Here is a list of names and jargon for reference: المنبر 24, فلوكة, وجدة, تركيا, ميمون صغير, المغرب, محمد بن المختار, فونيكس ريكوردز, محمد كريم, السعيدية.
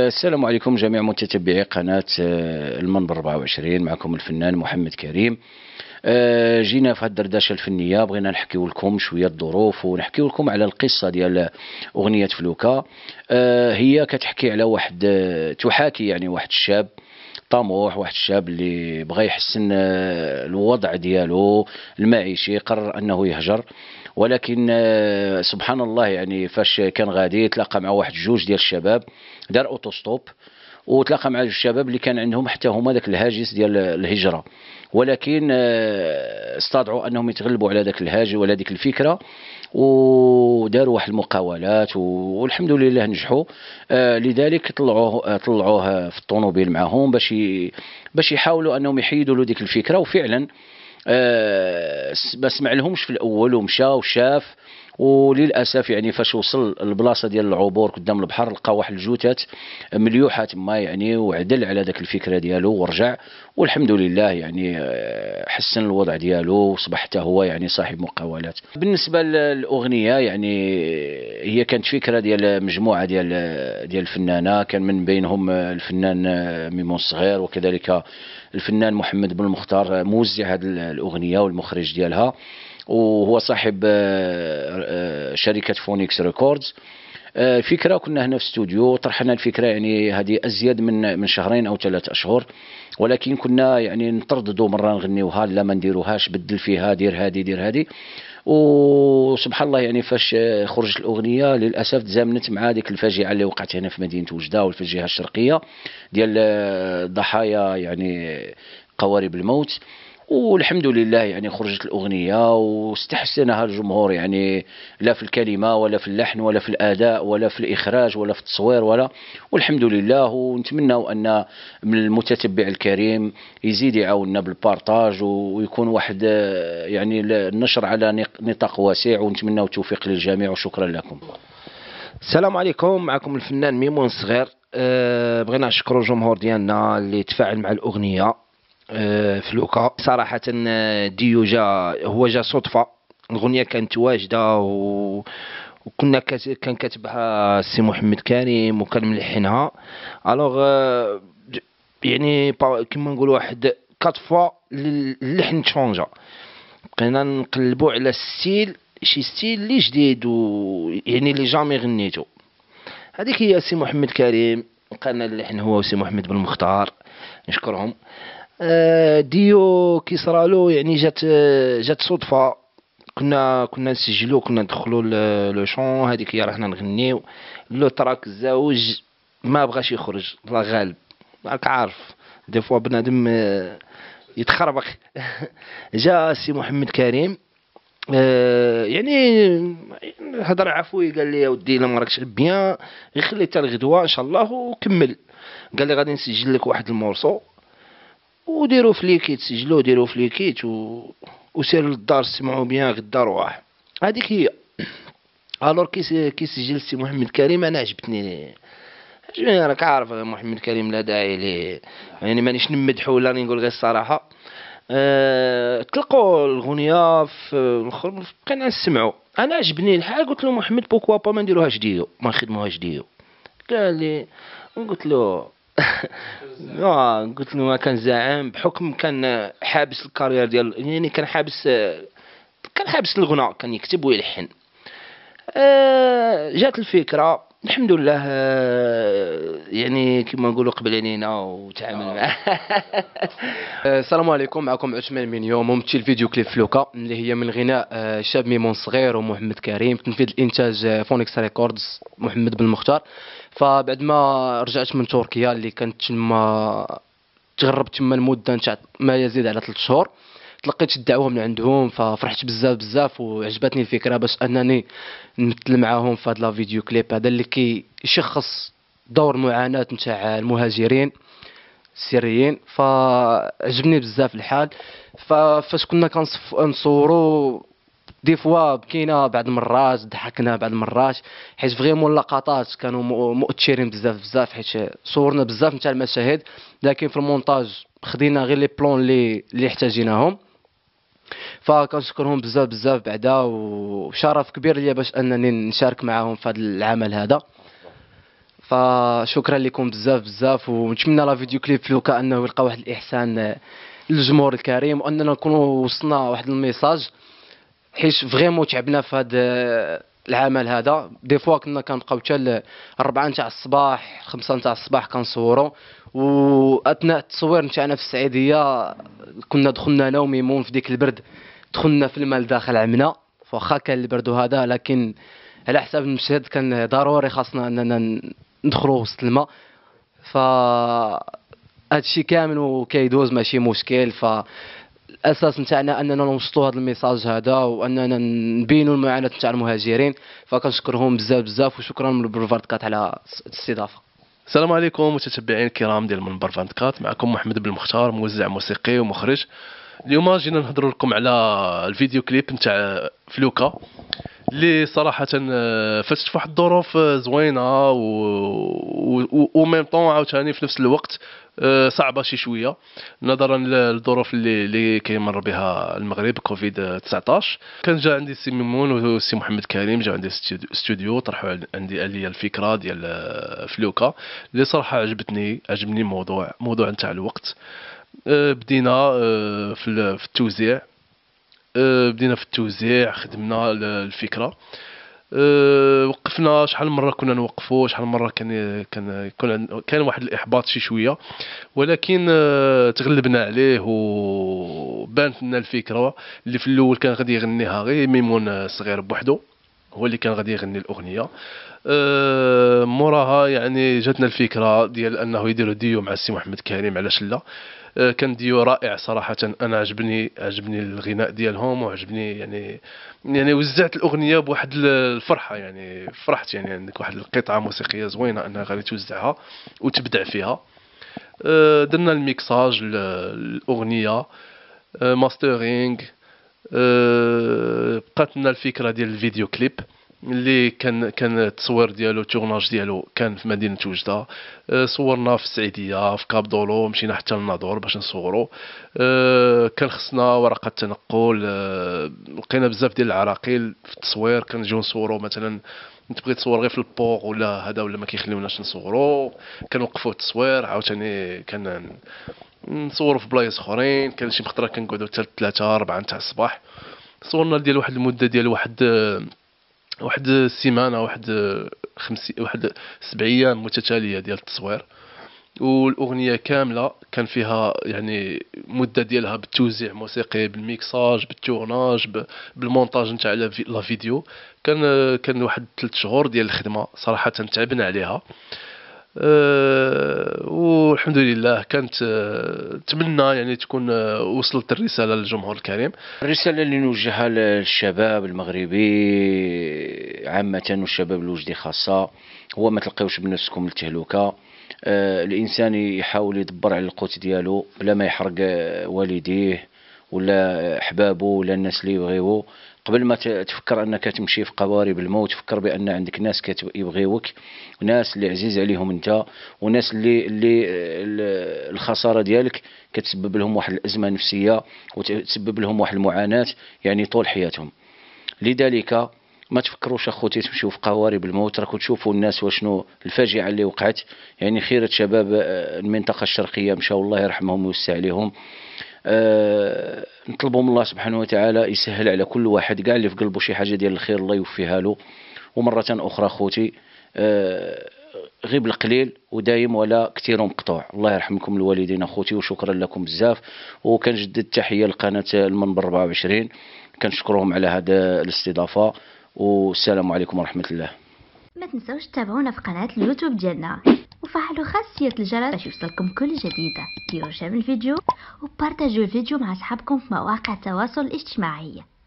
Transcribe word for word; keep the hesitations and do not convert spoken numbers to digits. السلام عليكم جميع متتبعي قناة المنبر أربعة وعشرين، معكم الفنان محمد كريم. جينا في هالدردشه الفنيه، بغينا نحكيو لكم شويه الظروف ونحكيو لكم على القصه ديال اغنيه فلوكة. هي كتحكي على واحد، تحاكي يعني واحد الشاب طموح، واحد الشاب اللي بغى يحسن الوضع ديالو المعيشي، قرر انه يهجر. ولكن سبحان الله، يعني فاش كان غادي يتلاقى مع واحد جوج ديال الشباب، دار اوتوستوب وتلاقى مع الشباب اللي كان عندهم حتى هما ذاك الهاجس ديال الهجره، ولكن استطاعوا انهم يتغلبوا على ذاك الهاج ولا ديك الفكره، وداروا واحد المقاولات والحمد لله نجحوا. لذلك طلعوه طلعوه في الطونوبيل معهم باش باش يحاولوا انهم يحيدوا له ديك الفكره. وفعلا ما سمع لهمش في الاول ومشى وشاف، وللاسف يعني فاش وصل البلاصه ديال العبور قدام البحر، لقى واحد الجوتات مليوحه تما يعني، وعدل على ذاك الفكره ديالو ورجع، والحمد لله يعني حسن الوضع ديالو وصبح حتى هو يعني صاحب مقاولات. بالنسبه للاغنيه، يعني هي كانت فكره ديال مجموعه ديال ديال الفنانه، كان من بينهم الفنان ميمون صغير، وكذلك الفنان محمد بن المختار موزع هذه الاغنيه والمخرج ديالها، وهو صاحب شركة فونيكس ريكوردز. الفكرة كنا هنا في استوديو، طرحنا الفكرة يعني هذه أزيد من من شهرين أو ثلاثة أشهر، ولكن كنا يعني نترددوا، مرة نغنيوها، لا ما نديروهاش، بدل فيها، دير هذه دير هذه. وسبحان الله يعني فاش خرجت الأغنية للأسف تزامنت مع هذيك الفاجعة اللي وقعت هنا في مدينة وجدة، والفاجعة الشرقية ديال ضحايا يعني قوارب الموت. والحمد لله يعني خرجت الأغنية واستحسنها الجمهور، يعني لا في الكلمة ولا في اللحن ولا في الأداء ولا في الإخراج ولا في التصوير ولا، والحمد لله. ونتمنوا أن من المتتبع الكريم يزيد يعاوننا بالبارتاج، ويكون واحد يعني النشر على نطاق واسع، ونتمنوا التوفيق للجميع، وشكرا لكم. السلام عليكم، معكم الفنان ميمون صغير. أه بغينا نشكروا الجمهور ديالنا اللي تفاعل مع الأغنية فلوكة. صراحة ديو جا، هو جا صدفة، الأغنية كانت واجدة و... وكنا كت... كان كاتبها السي محمد كريم وكان ملحنها. الوغ يعني كما نقولوا واحد كات فوا اللحن تشونجا، بقينا نقلبوا على ستيل، شي ستيل اللي جديد ويعني اللي جامي غنيتو. هذيك هي السي محمد كريم، لقانا اللحن هو السي محمد بن المختار، نشكرهم. ديو كي صرالو يعني جات جات صدفه، كنا كنا نسجلو، كنا ندخلو لو شون، هذيك هي رحنا نغنيو لو تراك. الزوج ما بغاش يخرج، الله غالب، راك عارف دي فوا بنادم يتخربق. جا سي محمد كريم يعني هضر عفوي، قال لي يا ودي الا ما راكش بيان غير خلي حتى الغدوه ان شاء الله وكمل. قال لي غادي نسجل لك واحد المورسو وديروا فليكيت، سجلوا ديروا فليكيت و وسيروا للدار سمعوا بيان غدا رواح. هذيك هي. الور كي كي سجل سي محمد كريم، انا عجبتني عجبني راك عارف محمد كريم لا داعي ليه، يعني مانيش نمدحو ولا نقول غير الصراحه. أه... تلقوا الاغنيه في الاخر، بقينا نسمعوا، انا عجبني الحال. قلت له محمد بوكوا با ما نديروهاش ديو، ما نخدموهاش ديو. قال لي، قلت له اه قلت له ما كان زعيم، بحكم كان حابس الكارير ديال، يعني كان حابس كان حابس الغناء، كان يكتب ويلحن. آه جات الفكره الحمد لله، يعني كما نقولوا قبل علينا وتعامل معاه. السلام عليكم، معكم عثمان من يوم، ممثل فيديو كليب فلوكة، اللي هي من غناء شاب ميمون صغير ومحمد كريم، تنفيذ الانتاج فونيكس ريكوردز محمد بن المختار. فبعد ما رجعت من تركيا اللي كانت تما، تغربت تما المده نتاع ما يزيد على ثلاث شهور، تلقيت الدعوه من عندهم، ففرحت بزاف بزاف وعجبتني الفكره باش انني نمثل معاهم في هاد لا فيديو كليب هذا اللي كيشخص دور معاناه نتاع المهاجرين السوريين. فعجبني بزاف الحال. فاش كنا كنصوروا دي فوا بكينا بعض المرات، ضحكنا بعض المرات، حيت فريمون اللقطات كانوا مؤثرين بزاف بزاف، حيت صورنا بزاف نتاع المشاهد، لكن في المونتاج خدينا غير لي بلون اللي اللي احتاجيناهم. فكنشكرهم بزاف بزاف بعدا، وشرف كبير ليا باش انني نشارك معاهم في هذا العمل هذا. فشكرا لكم بزاف بزاف، ونتمنى لا فيديو كليب فلوكة انه يلقى واحد الاحسان للجمهور الكريم، واننا نكونوا وصلنا واحد الميساج، حيت فريمون تعبنا في هذا العمل هذا. دي فوا كنا كنبقاو حتى أربعة نتاع الصباح خمسة نتاع الصباح كنصوروا، واثناء التصوير نتاعنا في السعيديه كنا دخلنا انا وميمون في ديك البرد، دخلنا في الماء لداخل عمنا، واخا كان البرد هذا لكن على حساب المشهد كان ضروري خاصنا اننا ندخلوا وسط الماء، ف هادشي كامل وكيدوز ماشي مشكل. ف الاساس نتاعنا اننا نوصلوا هذا الميساج هذا، واننا نبينوا المعاناه نتاع المهاجرين، فكنشكرهم بزاف بزاف، وشكرا للبروفارتكات على الاستضافه. السلام عليكم متتبعين الكرام ديال المنبر أربعة وعشرين، معكم محمد بن المختار موزع موسيقي ومخرج. اليوم جينا نهضروا لكم على الفيديو كليب نتاع فلوكة اللي صراحه فاتت واحد الظروف زوينه و ميم طون عاوتاني في نفس الوقت صعبه شي شويه نظرا للظروف اللي اللي كيمر بها المغرب كوفيد تسعطاش. كان جا عندي السي ميمون والسي محمد كريم، جا عندي استوديو طرحوا عندي عليا الفكره ديال فلوكة اللي صراحه عجبتني، عجبني الموضوع، موضوع نتاع الوقت. بدينا في التوزيع، بدينا في التوزيع خدمنا الفكره، وقفنا شحال مره كنا نوقفوا، شحال مره كان كان كان واحد الاحباط شي شويه، ولكن تغلبنا عليه وبانت لنا الفكره اللي في الاول كان غادي يغنيها غير ميمون صغير بوحدو، هو اللي كان غادي يغني الاغنيه. موراها يعني جاتنا الفكره ديال انه يديروا ديو مع السي محمد كريم، علاش لا، كان ديو رائع صراحه. انا عجبني عجبني الغناء ديالهم، وعجبني يعني يعني وزعت الاغنيه بواحد الفرحه، يعني فرحت يعني عندك واحد القطعه موسيقيه زوينه انها غادي توزعها وتبدع فيها. درنا الميكساج الاغنيه، ماسترينغ، بقات لنا الفكره ديال الفيديو كليب اللي كان كان التصوير ديالو التورناج ديالو كان في مدينه وجده. أه صورنا في السعيديه في كاب دولو، مشينا حتى للناظور باش نصوروا. أه كان خصنا ورقه تنقل، أه لقينا بزاف ديال العراقيل في التصوير، كنجيو نصوروا مثلا تبغي تصور غير في البور ولا هذا ولا ما كيخليوناش نصوروا، كنوقفوا التصوير عاوتاني كان نصوروا في بلايص اخرين، كان شي خطره كنقعدوا حتى ثلاثة أربعة نتاع الصباح. صورنا ديال واحد المده ديال واحد واحد السيمانه، واحد خمسين واحد سبع ايام متتاليه ديال التصوير، والاغنيه كامله كان فيها يعني مده ديالها بالتوزيع موسيقي، بالميكساج، بالتورناج، بالمونتاج نتاع لا فيديو. كان كان واحد ثلاث شهور ديال الخدمه صراحه تعبنا عليها. أه والحمد لله كانت أه تمنى يعني تكون أه وصلت الرساله للجمهور الكريم. الرساله اللي نوجهها للشباب المغربي عامه والشباب الوجدي خاصه هو ما تلقيوش بنفسكم للتهلكه. أه الانسان يحاول يدبر على القوت ديالو بلا ما يحرق والديه ولا احبابه ولا الناس اللي يبغيوه. قبل ما تفكر انك تمشي في قوارب الموت، تفكر بان عندك ناس كيبغيوك، ناس اللي عزيز عليهم انت، وناس اللي اللي الخساره ديالك كتسبب لهم واحد الازمه نفسيه وتسبب لهم واحد المعاناه يعني طول حياتهم. لذلك ما تفكروش اخوتي تمشيو في قوارب الموت، راكم تشوفوا الناس وشنو الفاجعه اللي وقعت، يعني خيره شباب المنطقه الشرقيه مشاو الله يرحمهم ويوسع عليهم. أه نطلبوا من الله سبحانه وتعالى يسهل على كل واحد كاع اللي في قلبه شي حاجه ديال الخير الله يوفيها له. ومره اخرى خوتي أه غير بالقليل ودايم ولا كثير مقطوع. الله يرحمكم الوالدين اخوتي، وشكرا لكم بزاف، وكنجدد التحيه لقناه المنبر أربعة وعشرين، كنشكرهم على هذا الاستضافه، والسلام عليكم ورحمه الله. ما تنساوش تتابعونا في قناه اليوتيوب ديالنا، وفعلوا خاصية الجرس باش يوصلكم كل جديد. ديروا شير الفيديو وبارتاجوا الفيديو مع اصحابكم في مواقع التواصل الاجتماعي.